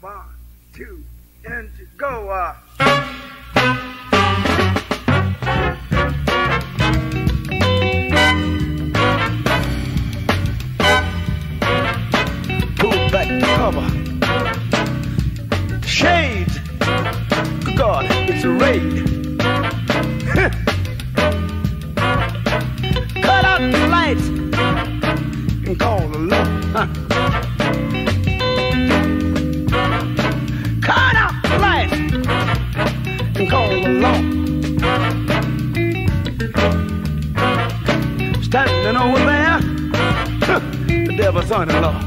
1, 2, and go. Pull back the cover. Shade. Good God, it's a raid. Cut out the lights and call the love. Cut out the lights and call the law. Standing over there, the devil's son-in-law.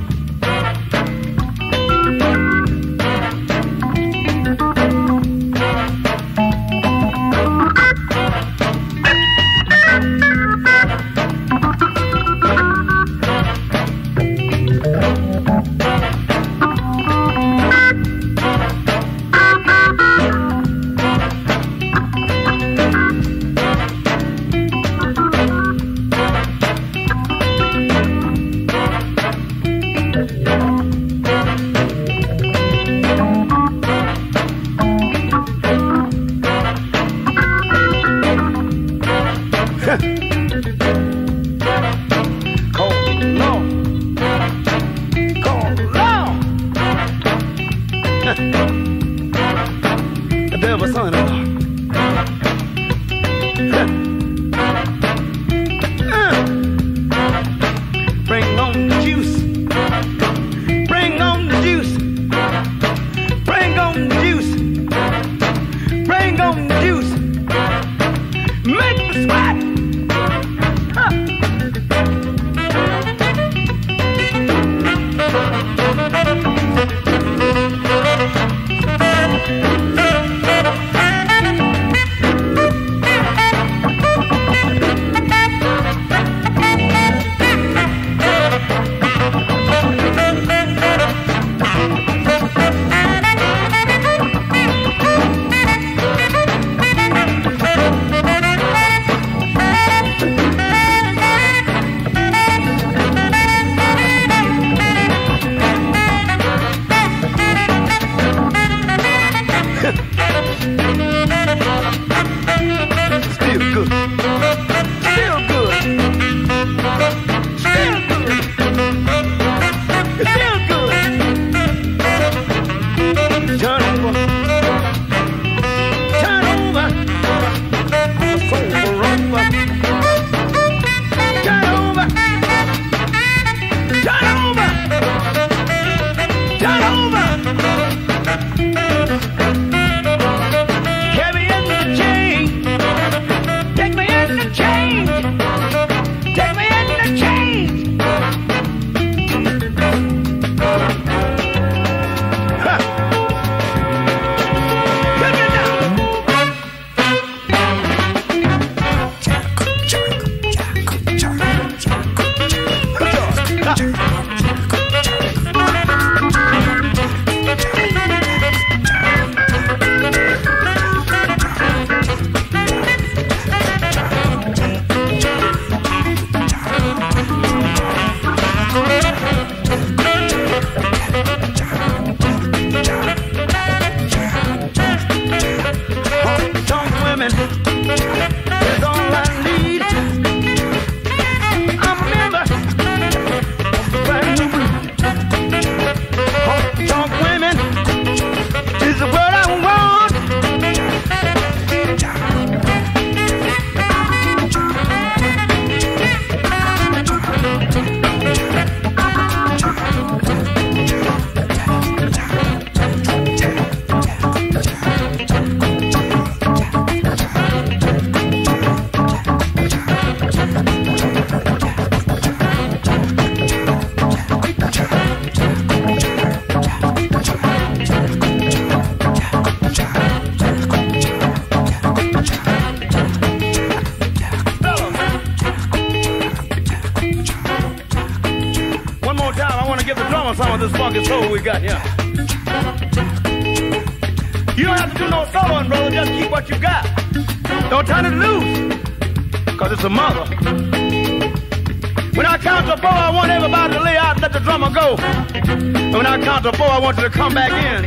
When I count to four, I want everybody to lay out and let the drummer go. And when I count to four, I want you to come back in.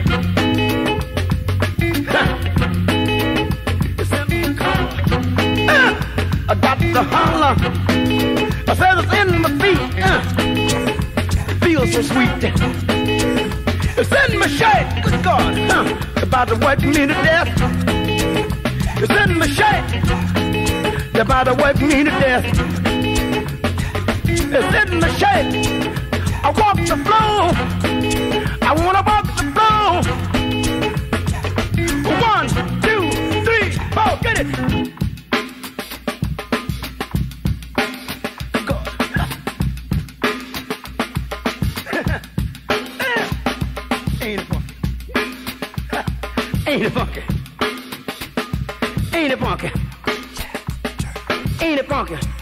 I got to holler. I said it's in my feet. Feels so sweet. It's in my shake, good God, about to wipe me to death. It's in my shake, they're about to wipe me to death. It's in my shake, I walk the floor, I wanna walk the floor. 1, 2, 3, 4, get it. Ain't it funky? Ain't it funky? Ain't it funky?